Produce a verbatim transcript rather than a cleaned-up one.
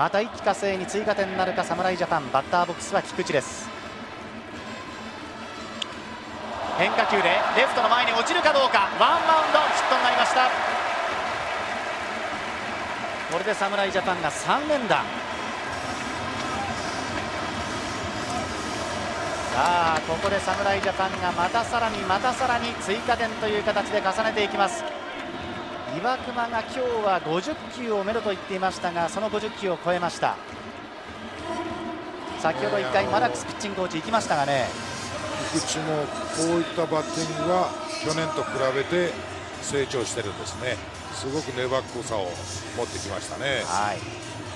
また一気呵成に追加点なるか侍ジャパン。バッターボックスは菊池です。変化球でレフトの前に落ちるかどうか、ワンバウンドヒットになりました。これで侍ジャパンがさん連打。さあここで侍ジャパンがまたさらにまたさらに追加点という形で重ねていきます。岩隈が今日はごじゅっきゅうをめどと言っていましたが、そのごじゅっきゅうを超えました。先ほどいっかいマダックスピッチングコーチ行きましたがね、菊池もこういったバッティングは去年と比べて成長してるんですね。すごく粘っこさを持ってきましたね。はい。